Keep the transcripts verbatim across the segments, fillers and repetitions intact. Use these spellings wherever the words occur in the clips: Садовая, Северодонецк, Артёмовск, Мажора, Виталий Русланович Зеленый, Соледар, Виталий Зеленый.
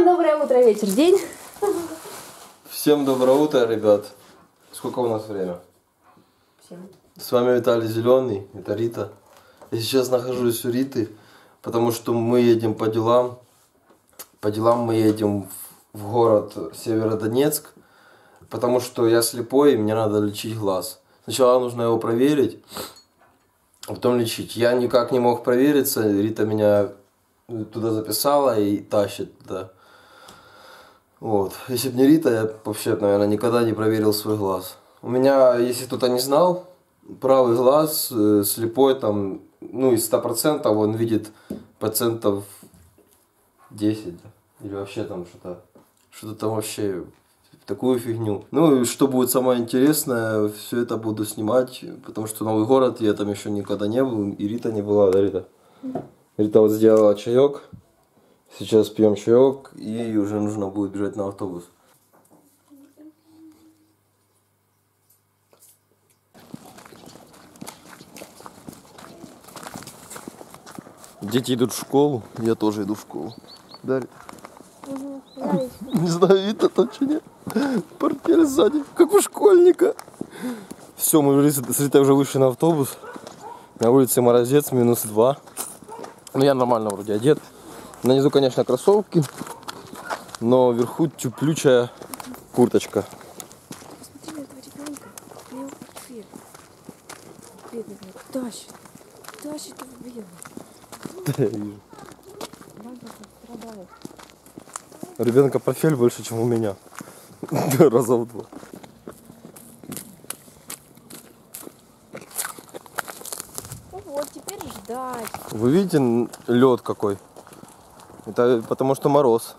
Всем доброе утро, вечер, день. Всем доброе утро, ребят. Сколько у нас время? Всем. С вами Виталий Зеленый, это Рита. Я сейчас нахожусь у Риты, потому что мы едем по делам. По делам мы едем в город Северодонецк, потому что я слепой и мне надо лечить глаз. Сначала нужно его проверить, а потом лечить. Я никак не мог провериться, Рита меня туда записала и тащит туда. Вот. Если бы не Рита, я вообще, наверное, никогда не проверил свой глаз. У меня, если кто-то не знал, правый глаз э, слепой, там, ну, из ста процентов он видит процентов десять. Или вообще там что-то, что-то там вообще такую фигню. Ну, и что будет самое интересное, все это буду снимать, потому что новый город, я там еще никогда не был, и Рита не была, да, Рита? Рита вот сделала чаек, сейчас пьем чаек, и уже нужно будет бежать на автобус. Дети идут в школу, я тоже иду в школу. Дарья. Угу. Не знаю, видно там что нет. Портфель сзади, как у школьника. Все, мы с Ритой уже вышли на автобус. На улице морозец, минус два. Ну, я нормально вроде одет. Нанизу, конечно, кроссовки, но вверху тюплючая курточка. Посмотри на этого ребенка. У него портфель. Бедный, тащит. Тащит его, бедный. Да, я вижу. У ребенка портфель больше, чем у меня. Раза в два. Вы видите лед какой? Это потому что мороз.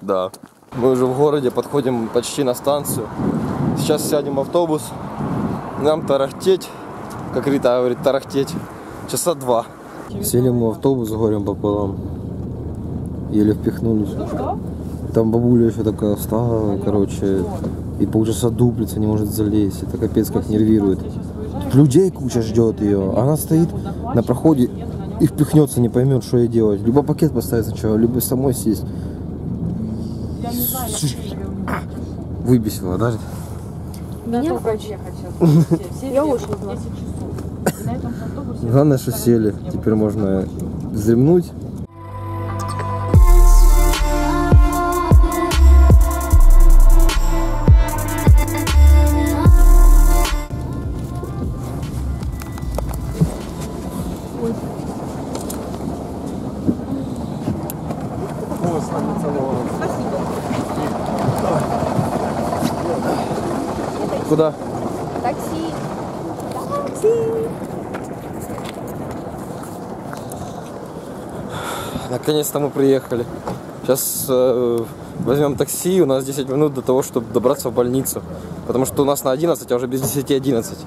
Да. Мы уже в городе, подходим почти на станцию. Сейчас сядем в автобус. Нам тарахтеть, как Рита говорит, тарахтеть. Часа два. Сели мы в автобус горем пополам. Еле впихнулись. Что? Там бабуля еще такая встала, короче. И полчаса дуплится, не может залезть. Это капец как нервирует. Людей куча ждет ее. Она стоит на проходе и впихнется, не поймет, что ей делать. Либо пакет поставить сначала, либо самой сесть. Я не знаю, я выбесила, да? Меня врачи хотят. Я очень зла. Главное, что сели. Теперь можно вздремнуть. Куда? Такси. Такси. Наконец-то мы приехали. Сейчас э, возьмем такси. У нас десять минут до того, чтобы добраться в больницу. Потому что у нас на одиннадцать, а уже без десяти одиннадцать.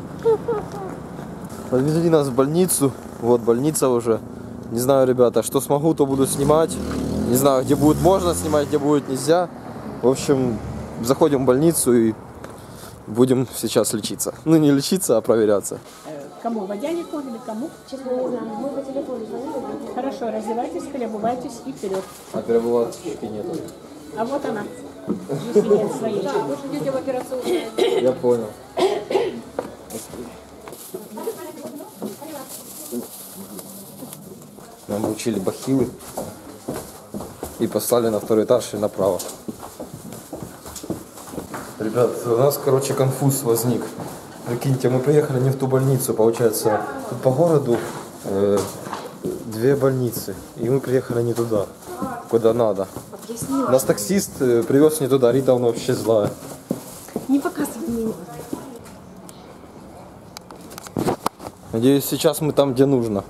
Подвезли нас в больницу. Вот больница уже. Не знаю, ребята, что смогу, то буду снимать. Не знаю, где будет можно снимать, где будет нельзя. В общем, заходим в больницу и будем сейчас лечиться. Ну, не лечиться, а проверяться. Кому? Водяне ходили, кому? Честно, не знаю. Мы по телефону звонили. Хорошо, раздевайтесь, переобувайтесь и вперед. А переобувалочки нету. А вот она. Если нет своей. Да, вы же идете в операционную. Я понял. Нам учили бахилы и послали на второй этаж и направо. Ребят, у нас, короче, конфуз возник. Прикиньте, мы приехали не в ту больницу, получается. Тут по городу э, две больницы, и мы приехали не туда, куда надо. Объяснила. Нас таксист привез не туда, Рита, она вообще злая. Не показывай мне. Надеюсь, сейчас мы там, где нужно.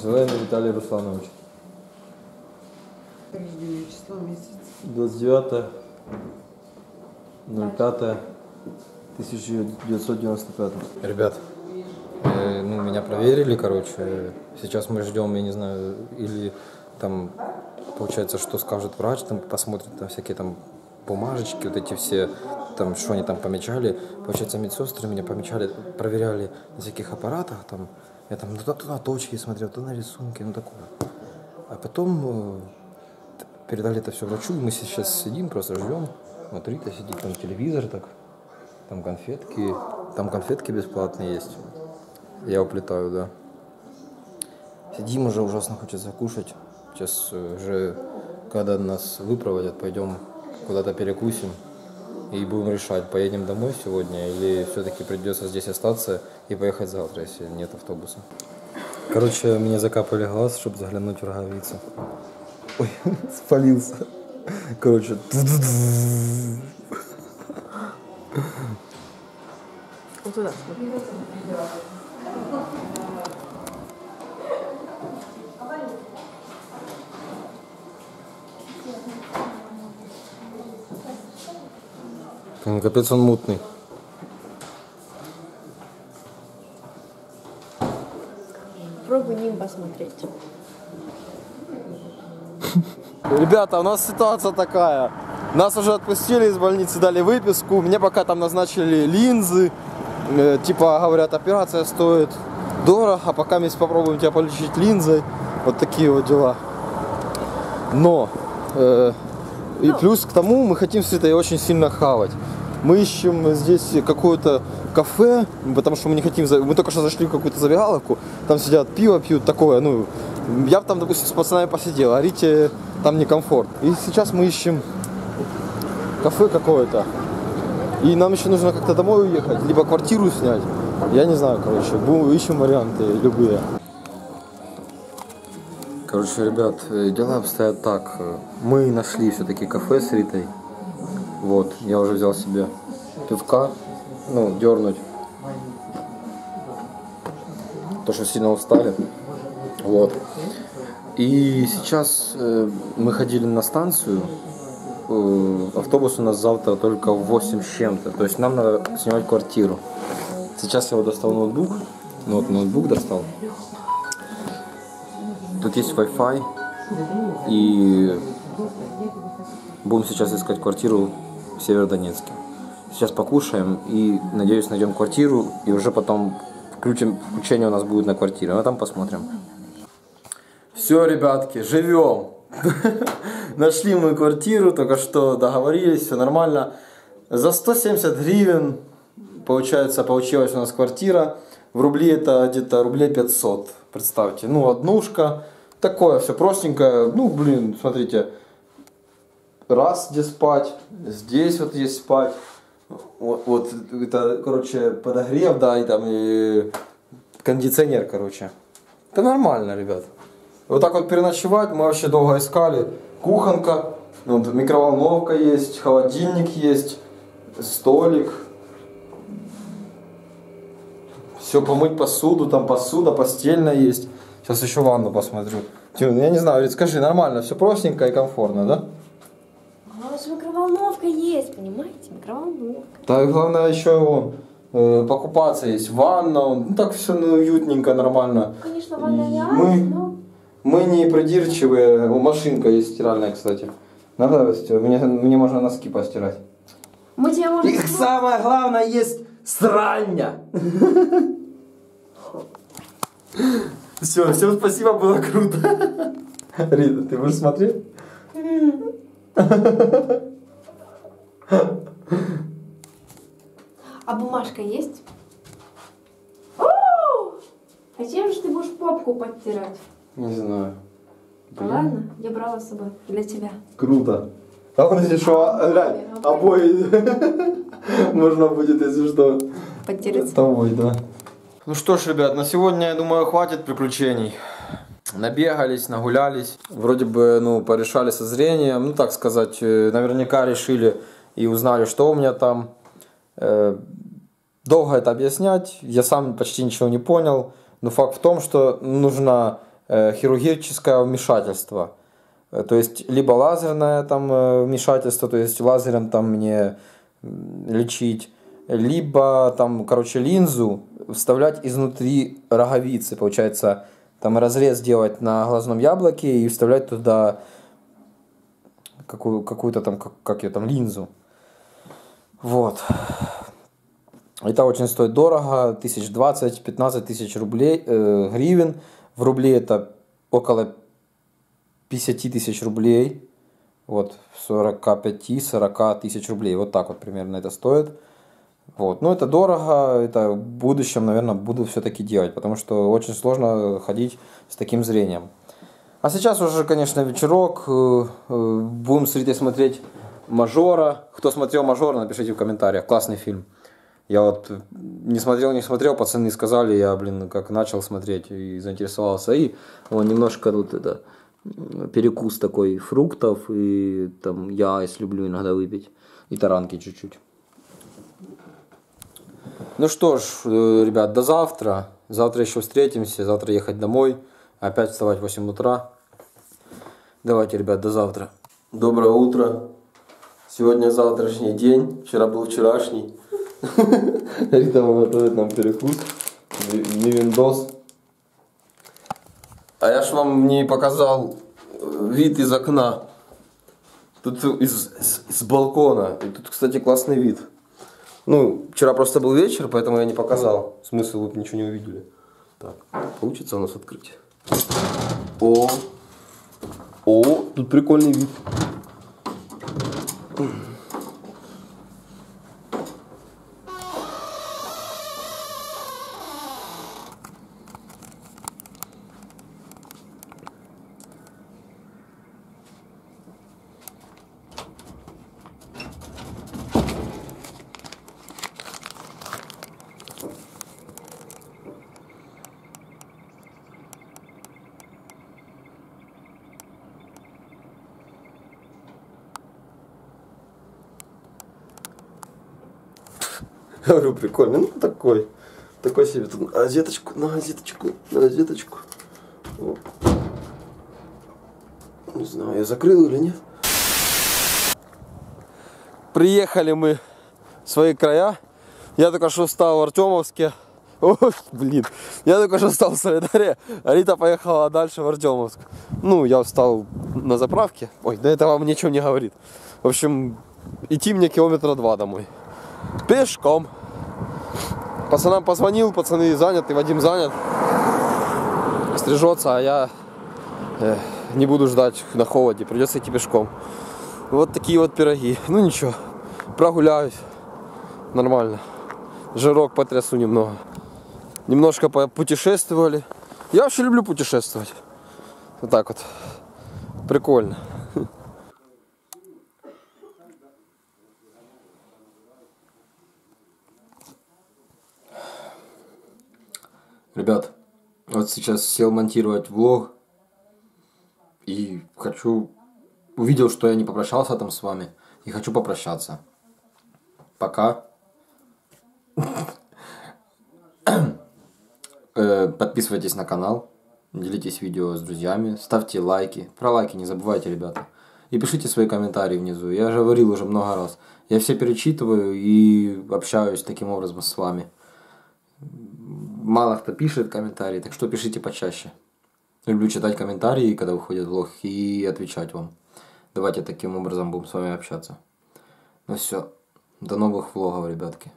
Зеленый Виталий Русланович. Число месяца. двадцать девятое ноль пятое тысяча девятьсот девяносто пятое. Ребят, И, ну, меня проверили, короче. Сейчас мы ждем, я не знаю, или там, получается, что скажет врач, там посмотрит там всякие там бумажечки, вот эти все, там, что они там помечали. Получается, медсестры меня помечали, проверяли на всяких аппаратах, там, я там, ну, то, то на точки смотрел, то на рисунки, ну, такое. А потом передали это все врачу, мы сейчас сидим, просто ждем. Вот Рита сидит, там телевизор, так, там конфетки, там конфетки бесплатные есть. Я уплетаю, да. Сидим уже, ужасно хочется кушать. Сейчас уже, когда нас выпроводят, пойдем куда-то перекусим и будем решать, поедем домой сегодня или все-таки придется здесь остаться и поехать завтра, если нет автобуса. Короче, мне закапали глаз, чтобы заглянуть в роговицу. Ой, спалился. Короче. Вот туда. Блин, капец, он мутный. Пробуй ним посмотреть. Ребята, у нас ситуация такая. Нас уже отпустили из больницы, дали выписку. Мне пока там назначили линзы. Э, типа, говорят, операция стоит дорого, а пока мы попробуем тебя полечить линзой. Вот такие вот дела. Но... Э, И плюс к тому мы хотим с Ритой очень сильно хавать. Мы ищем здесь какое-то кафе, потому что мы не хотим... Мы только что зашли в какую-то забегаловку, там сидят, пиво пьют, такое, ну... Я бы там, допустим, с пацанами посидел, а Рите там некомфорт. И сейчас мы ищем кафе какое-то. И нам еще нужно как-то домой уехать, либо квартиру снять. Я не знаю, короче, ищем варианты любые. Короче, ребят, дела обстоят так. Мы нашли все-таки кафе с Ритой. Вот, я уже взял себе пивка, ну, дернуть. То, что сильно устали. Вот. И сейчас э, мы ходили на станцию. Э, автобус у нас завтра только в восемь с чем-то. То есть нам надо снимать квартиру. Сейчас я вот достал ноутбук. Ну, вот ноутбук достал. Тут есть Wi-Fi, и будем сейчас искать квартиру в Северодонецке. Сейчас покушаем и, надеюсь, найдем квартиру, и уже потом включим, включение у нас будет на квартиру, а там посмотрим. Все, ребятки, живем! Нашли мы квартиру, только что договорились, все нормально. За сто семьдесят гривен, получается, получилась у нас квартира. В рубли это где-то рублей пятьсот, представьте. Ну, однушка. Такое все простенькое. Ну, блин, смотрите. Раз, где спать. Здесь вот есть спать. Вот, вот это, короче, подогрев, да, и там и кондиционер, короче. Это нормально, ребят. Вот так вот переночевать мы вообще долго искали. Кухонка, вот, микроволновка есть, холодильник есть, столик. Все, помыть посуду, там посуда, постельная есть. Сейчас еще ванну посмотрю. Тим, я не знаю, говорит, скажи, нормально, все простенько и комфортно, да? А у нас микроволновка есть, понимаете, микроволновка. Да, и главное еще он, э, покупаться есть, ванна, он, ну так все ну, уютненько, нормально. Ну, конечно, ванна не мы, ай, но... мы не придирчивые, машинка есть стиральная, кстати. Надо, мне, мне можно носки постирать. Мы тебе можем... И самое главное есть сральня. Все, всем спасибо, было круто. Рита, ты будешь смотреть? А бумажка есть? О! А чем же ты будешь попку подтирать? Не знаю. Ладно, я брала с собой для тебя. Круто. А он здесь что, глянь, обои можно будет, если что, подтереться. Тобой, да. Ну что ж, ребят, на сегодня, я думаю, хватит приключений. Набегались, нагулялись. Вроде бы, ну, порешали со зрением. Ну, так сказать, наверняка решили и узнали, что у меня там. Долго это объяснять. Я сам почти ничего не понял. Но факт в том, что нужно хирургическое вмешательство. То есть, либо лазерное там вмешательство, то есть лазером там мне лечить, либо там, короче, линзу вставлять изнутри роговицы, получается, там разрез делать на глазном яблоке и вставлять туда какую, какую-то там, как, как ее там, линзу. Вот. Это очень стоит дорого, тысяч двадцать — пятнадцать тысяч рублей, э, гривен. В рубли это около пятидесяти тысяч рублей. Вот, сорок пять — сорок тысяч рублей. Вот так вот примерно это стоит. Вот. Но это дорого, это в будущем, наверное, буду все-таки делать, потому что очень сложно ходить с таким зрением. А сейчас уже, конечно, вечерок, будем с Ритой смотреть «Мажора». Кто смотрел «Мажора», напишите в комментариях, классный фильм. Я вот не смотрел, не смотрел, пацаны сказали, я, блин, как начал смотреть и заинтересовался. И он немножко тут это, перекус такой фруктов, и там я айс люблю иногда выпить, и таранки чуть-чуть. Ну что ж, ребят, до завтра. Завтра еще встретимся. Завтра ехать домой. Опять вставать в восемь утра. Давайте, ребят, до завтра. Доброе утро. Сегодня завтрашний день. Вчера был вчерашний. Рита готовит нам перекус. Мивиндос. А я ж вам не показал вид из окна. Тут из балкона. И тут, кстати, классный вид. Ну, вчера просто был вечер, поэтому я не показал. Смысл, вы бы ничего не увидели. Так, получится у нас открыть. О! О! Тут прикольный вид. Я говорю, прикольный, ну такой, такой себе, тут на газеточку, на газеточку, на газеточку. О. Не знаю, я закрыл или нет. Приехали мы в свои края, я только что стал в Артёмовске, ой, блин, я только что стал в Соледаре, а Рита поехала дальше в Артёмовск. Ну, я встал на заправке, ой, да это вам ничего не говорит. В общем, идти мне километра два домой. Пешком. Пацанам позвонил, пацаны заняты, Вадим занят, стрижется, а я э, не буду ждать на холоде, придется идти пешком. Вот такие вот пироги. Ну ничего, прогуляюсь, нормально. Жирок потрясу немного. Немножко путешествовали. Я вообще люблю путешествовать. Вот так вот. Прикольно. Ребят, вот сейчас сел монтировать влог и хочу, увидел, что я не попрощался там с вами, и хочу попрощаться. Пока. Подписывайтесь на канал, делитесь видео с друзьями, ставьте лайки. Про лайки не забывайте, ребята. И пишите свои комментарии внизу. Я же говорил уже много раз. Я все перечитываю и общаюсь таким образом с вами. Мало кто пишет комментарии, так что пишите почаще. Люблю читать комментарии, когда выходит влог, и отвечать вам. Давайте таким образом будем с вами общаться. Ну все, до новых влогов, ребятки.